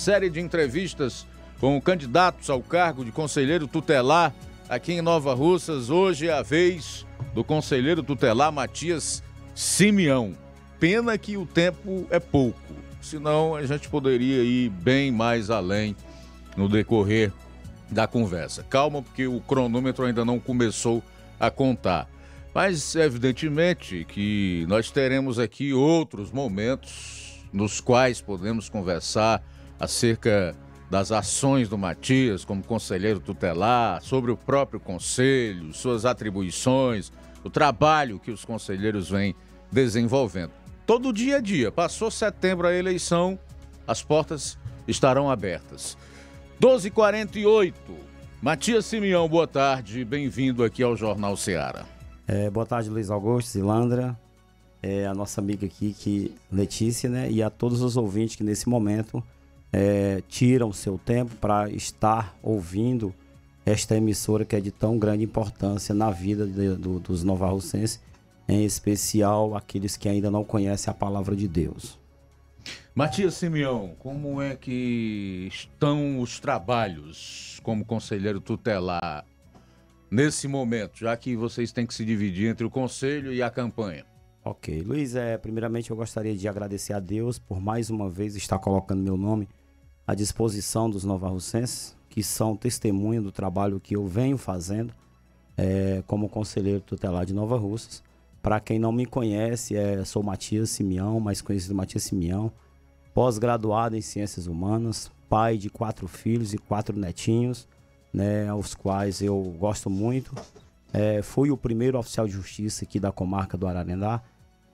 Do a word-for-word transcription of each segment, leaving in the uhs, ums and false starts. série de entrevistas com candidatos ao cargo de conselheiro tutelar aqui em Nova Russas. Hoje é a vez do conselheiro tutelar Matias Simeão. Pena que o tempo é pouco, senão a gente poderia ir bem mais além no decorrer da conversa. Calma, porque o cronômetro ainda não começou a contar. Mas, evidentemente, que nós teremos aqui outros momentos nos quais podemos conversar acerca das ações do Matias como conselheiro tutelar, sobre o próprio conselho, suas atribuições, o trabalho que os conselheiros vêm desenvolvendo. Todo dia a dia, passou setembro a eleição, as portas estarão abertas. doze e quarenta e oito, Matias Simeão, boa tarde, bem-vindo aqui ao Jornal Seara. É, boa tarde, Luiz Augusto, Zilandra, é, a nossa amiga aqui, que, Letícia, né, e a todos os ouvintes que nesse momento é, tiram o seu tempo para estar ouvindo esta emissora que é de tão grande importância na vida de, do, dos novarrussenses, em especial aqueles que ainda não conhecem a palavra de Deus. Matias Simeão, como é que estão os trabalhos como conselheiro tutelar nesse momento, já que vocês têm que se dividir entre o conselho e a campanha? Ok, Luiz, é, primeiramente eu gostaria de agradecer a Deus por mais uma vez estar colocando meu nome à disposição dos novarrussenses, que são testemunha do trabalho que eu venho fazendo é, como conselheiro tutelar de Nova Russas. Para quem não me conhece, é, sou Matias Simeão, mais conhecido Matias Simeão, pós-graduado em Ciências Humanas, pai de quatro filhos e quatro netinhos, né, aos quais eu gosto muito. É, fui o primeiro oficial de justiça aqui da comarca do Ararendá,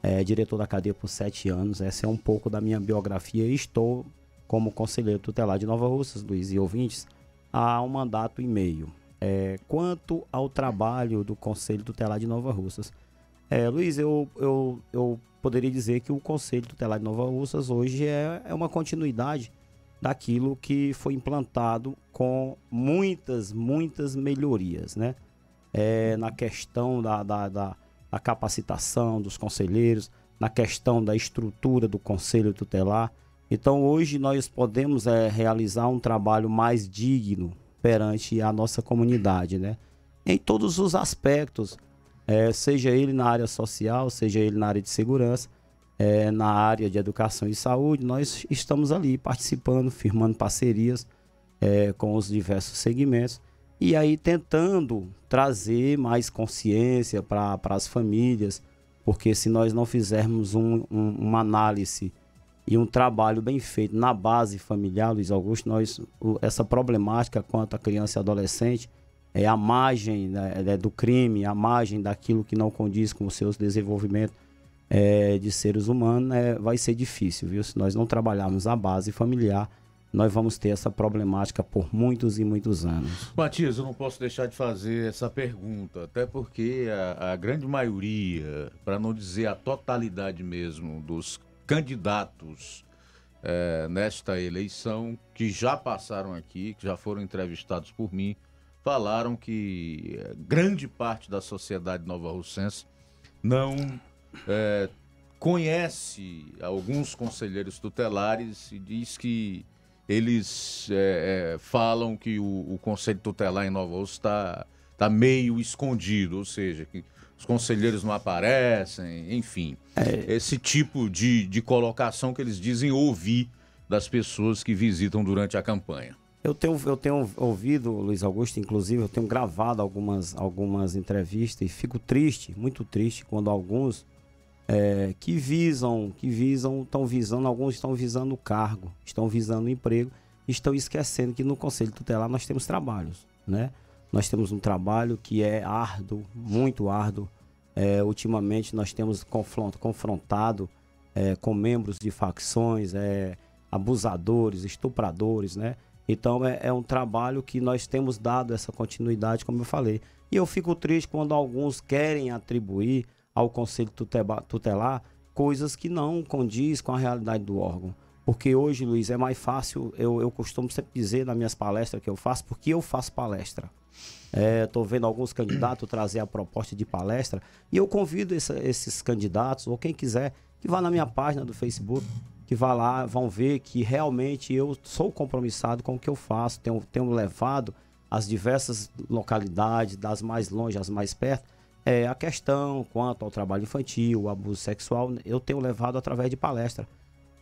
é, diretor da cadeia por sete anos. Essa é um pouco da minha biografia e estou como conselheiro tutelar de Nova Russas, Luiz e ouvintes, há um mandato e meio. É, quanto ao trabalho do Conselho Tutelar de Nova Russas, É, Luiz, eu, eu, eu poderia dizer que o Conselho Tutelar de Nova Russas hoje é, é uma continuidade daquilo que foi implantado com muitas, muitas melhorias, né? É, na questão da, da, da, da capacitação dos conselheiros, na questão da estrutura do Conselho Tutelar. Então, hoje nós podemos é, realizar um trabalho mais digno perante a nossa comunidade, né? Em todos os aspectos. É, seja ele na área social, seja ele na área de segurança, é, na área de educação e saúde, nós estamos ali participando, firmando parcerias é, com os diversos segmentos e aí tentando trazer mais consciência para as famílias, porque se nós não fizermos um, um, uma análise e um trabalho bem feito na base familiar, Luiz Augusto, nós, essa problemática quanto à criança e adolescente, é a margem, né, do crime, a margem daquilo que não condiz com os seus desenvolvimentos é, de seres humanos, é, vai ser difícil, viu? Se nós não trabalharmos a base familiar, nós vamos ter essa problemática por muitos e muitos anos. Matias, eu não posso deixar de fazer essa pergunta, até porque a, a grande maioria, para não dizer a totalidade mesmo, dos candidatos é, nesta eleição, que já passaram aqui, que já foram entrevistados por mim, falaram que grande parte da sociedade nova-russense não é, conhece alguns conselheiros tutelares e diz que eles é, é, falam que o, o conselho tutelar em Nova Russas está tá meio escondido, ou seja, que os conselheiros não aparecem, enfim. É. Esse tipo de, de colocação que eles dizem ouvir das pessoas que visitam durante a campanha. Eu tenho, eu tenho ouvido, Luiz Augusto, inclusive, eu tenho gravado algumas, algumas entrevistas e fico triste, muito triste, quando alguns é, que visam, que visam, estão visando, alguns estão visando o cargo, estão visando o emprego, estão esquecendo que no Conselho Tutelar nós temos trabalhos, né? Nós temos um trabalho que é árduo, muito árduo. É, ultimamente nós temos confronto, confrontado é, com membros de facções, é, abusadores, estupradores, né? Então é, é um trabalho que nós temos dado essa continuidade, como eu falei. E eu fico triste quando alguns querem atribuir ao Conselho Tutelar coisas que não condiz com a realidade do órgão. Porque hoje, Luiz, é mais fácil, eu, eu costumo sempre dizer nas minhas palestras que eu faço, porque eu faço palestra. Estou é, vendo alguns candidatos trazer a proposta de palestra e eu convido essa, esses candidatos ou quem quiser que vá na minha página do Facebook, que vá lá, vão ver que realmente eu sou compromissado com o que eu faço, tenho, tenho levado às diversas localidades, das mais longe às mais perto, é, a questão quanto ao trabalho infantil, o abuso sexual, eu tenho levado através de palestra.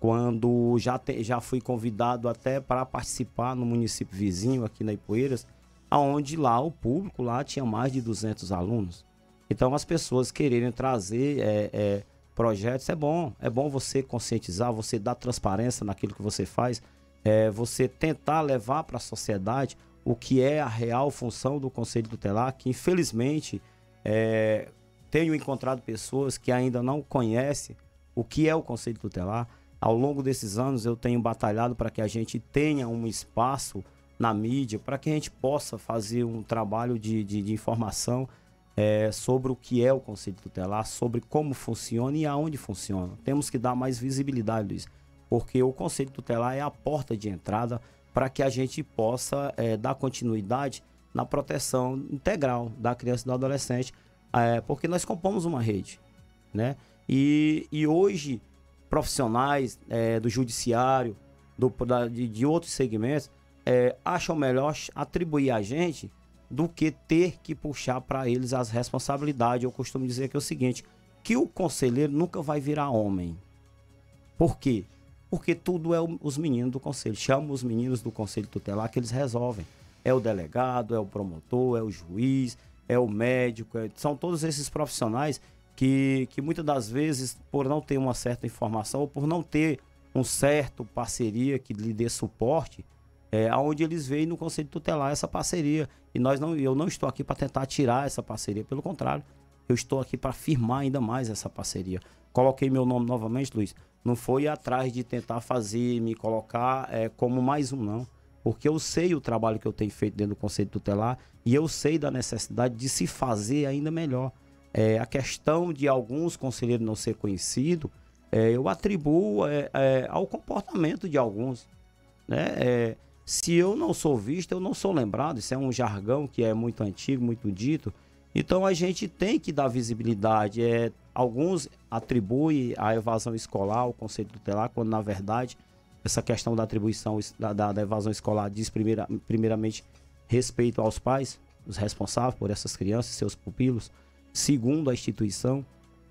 Quando já, te, já fui convidado até para participar no município vizinho, aqui na Ipueiras, onde lá o público lá tinha mais de duzentos alunos. Então as pessoas quererem trazer é, é, projetos, é bom, é bom você conscientizar, você dar transparência naquilo que você faz, é, você tentar levar para a sociedade o que é a real função do Conselho Tutelar, que infelizmente é, tenho encontrado pessoas que ainda não conhecem o que é o Conselho Tutelar. Ao longo desses anos eu tenho batalhado para que a gente tenha um espaço na mídia, para que a gente possa fazer um trabalho de, de, de informação é, sobre o que é o Conselho Tutelar, sobre como funciona e aonde funciona. Temos que dar mais visibilidade, Luiz, porque o Conselho Tutelar é a porta de entrada para que a gente possa é, dar continuidade na proteção integral da criança e do adolescente, é, porque nós compomos uma rede, né? E, e hoje, profissionais é, do judiciário, do, da, de, de outros segmentos, É, acham melhor atribuir a gente do que ter que puxar para eles as responsabilidades. Eu costumo dizer que é o seguinte, que o conselheiro nunca vai virar homem. Por quê? Porque tudo é o, os meninos do conselho. Chama os meninos do Conselho Tutelar que eles resolvem. É o delegado, é o promotor, é o juiz, é o médico. É, são todos esses profissionais que, que muitas das vezes, por não ter uma certa informação ou por não ter um certo parceria que lhe dê suporte, É, onde eles veem no Conselho Tutelar essa parceria. E nós não, eu não estou aqui para tentar tirar essa parceria, pelo contrário, eu estou aqui para firmar ainda mais essa parceria. Coloquei meu nome novamente, Luiz, não foi atrás de tentar fazer, me colocar é, como mais um, não. Porque eu sei o trabalho que eu tenho feito dentro do Conselho Tutelar e eu sei da necessidade de se fazer ainda melhor. É, a questão de alguns conselheiros não ser conhecidos, é, eu atribuo é, é, ao comportamento de alguns, né? É, se eu não sou visto, eu não sou lembrado. Isso é um jargão que é muito antigo, muito dito. Então a gente tem que dar visibilidade. É, alguns atribuem a evasão escolar ao Conselho Tutelar, quando na verdade essa questão da atribuição da, da, da evasão escolar diz primeira, primeiramente respeito aos pais, os responsáveis por essas crianças, seus pupilos. Segundo, a instituição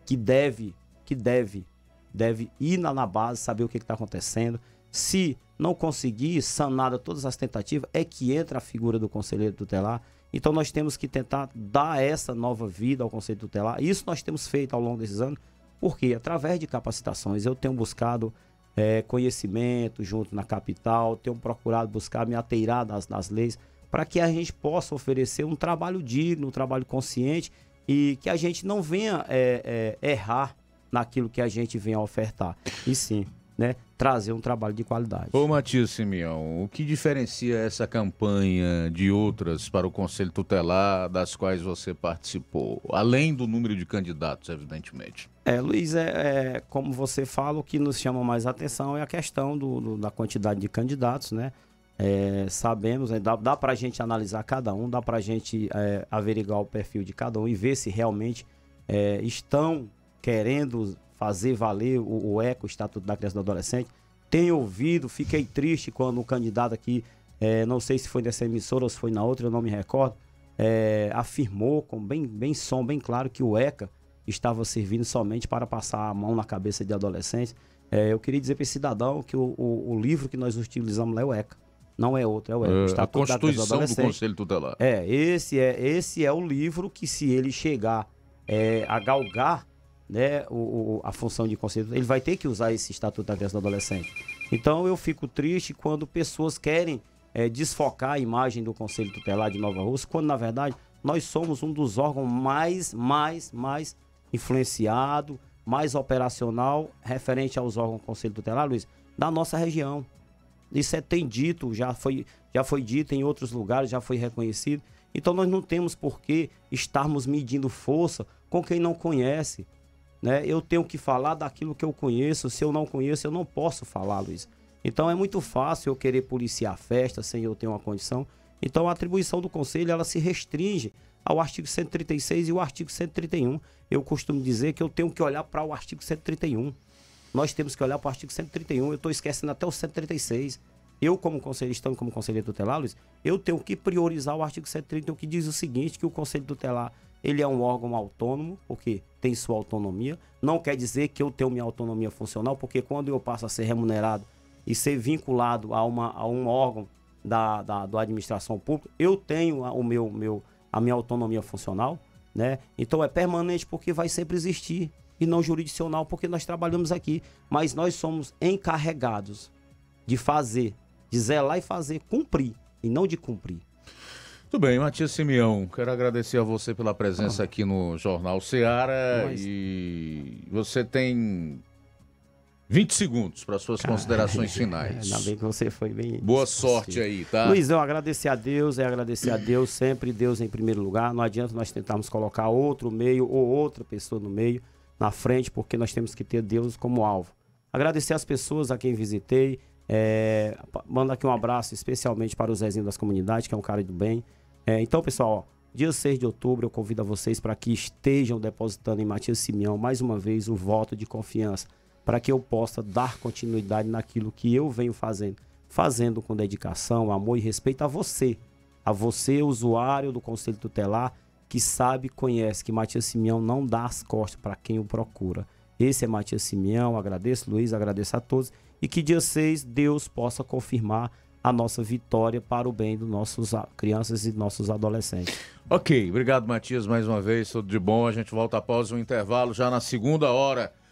que deve, que deve, deve ir na, na base, saber o que está acontecendo. Se não conseguir sanar todas as tentativas, é que entra a figura do conselheiro tutelar. Então nós temos que tentar dar essa nova vida ao Conselho Tutelar. Isso nós temos feito ao longo desses anos, porque através de capacitações eu tenho buscado é, conhecimento junto na capital, tenho procurado buscar me ateirar das, das leis, para que a gente possa oferecer um trabalho digno, um trabalho consciente, e que a gente não venha é, é, errar naquilo que a gente venha ofertar. E sim, né, trazer um trabalho de qualidade. Ô Matias Simeão, o que diferencia essa campanha de outras para o Conselho Tutelar das quais você participou? Além do número de candidatos, evidentemente. É, Luiz, é, é, como você fala, o que nos chama mais atenção é a questão do, do, da quantidade de candidatos, né? É, sabemos, é, dá, dá para a gente analisar cada um, dá para a gente é, averiguar o perfil de cada um e ver se realmente é, estão querendo fazer valer o, o E C O, o Estatuto da Criança e do Adolescente. Tenho ouvido, fiquei triste quando o candidato aqui, é, não sei se foi nessa emissora ou se foi na outra, eu não me recordo, é, afirmou com bem, bem som, bem claro, que o E C A estava servindo somente para passar a mão na cabeça de adolescentes. É, eu queria dizer para esse cidadão que o, o, o livro que nós utilizamos lá é o E C A, não é outro, é o E C A. É, o Estatuto da Criança e do Adolescente. A Constituição do Conselho Tutelar. É, esse é, esse é o livro que, se ele chegar é, a galgar, né, o, o, a função de conselho, ele vai ter que usar esse Estatuto da Criança e do Adolescente. Então eu fico triste quando pessoas querem é, desfocar a imagem do Conselho Tutelar de Nova Russas, quando na verdade nós somos um dos órgãos mais, mais, mais influenciado, mais operacional referente aos órgãos do Conselho Tutelar, Luiz, da nossa região. Isso é, tem dito, já foi, já foi dito em outros lugares, já foi reconhecido. Então nós não temos por que estarmos medindo força com quem não conhece. Né? Eu tenho que falar daquilo que eu conheço. Se eu não conheço, eu não posso falar, Luiz. Então é muito fácil eu querer policiar a festa sem eu ter uma condição. Então a atribuição do Conselho, ela se restringe ao artigo cento e trinta e seis e o artigo cento e trinta e um. Eu costumo dizer que eu tenho que olhar para o artigo cento e trinta e um. nós temos que olhar para o artigo cento e trinta e um, eu estou esquecendo até o cento e trinta e seis. Eu, como conselheiro estando como conselheiro tutelar, Luiz, eu tenho que priorizar o artigo cento e trinta e um, que diz o seguinte, que o Conselho Tutelar, ele é um órgão autônomo, porque tem sua autonomia. Não quer dizer que eu tenho minha autonomia funcional, porque quando eu passo a ser remunerado e ser vinculado a, uma, a um órgão da, da, da administração pública, eu tenho o meu, meu, a minha autonomia funcional, né? Então é permanente, porque vai sempre existir, e não jurisdicional, porque nós trabalhamos aqui. Mas nós somos encarregados de fazer, de zelar e fazer, cumprir, e não de cumprir. Muito bem, Matias Simeão, quero agradecer a você pela presença ah. aqui no Jornal Seara. Mas... e você tem vinte segundos para suas Caramba. considerações finais. Ainda bem que você foi bem... Boa sorte aí, tá? Luiz, eu agradecer a Deus, é agradecer a Deus, sempre Deus em primeiro lugar. Não adianta nós tentarmos colocar outro meio ou outra pessoa no meio, na frente, porque nós temos que ter Deus como alvo. Agradecer as pessoas a quem visitei, é, mando aqui um abraço especialmente para o Zezinho das Comunidades, que é um cara do bem. É, então, pessoal, ó, dia seis de outubro eu convido a vocês para que estejam depositando em Matias Simeão, mais uma vez, o voto de confiança, para que eu possa dar continuidade naquilo que eu venho fazendo. Fazendo com dedicação, amor e respeito a você. A você, usuário do Conselho Tutelar, que sabe, conhece, que Matias Simeão não dá as costas para quem o procura. Esse é Matias Simeão, agradeço, Luiz, agradeço a todos. E que dia seis Deus possa confirmar a nossa vitória para o bem dos nossos crianças e nossos adolescentes. Ok, obrigado, Matias, mais uma vez, tudo de bom. A gente volta após um intervalo já na segunda hora.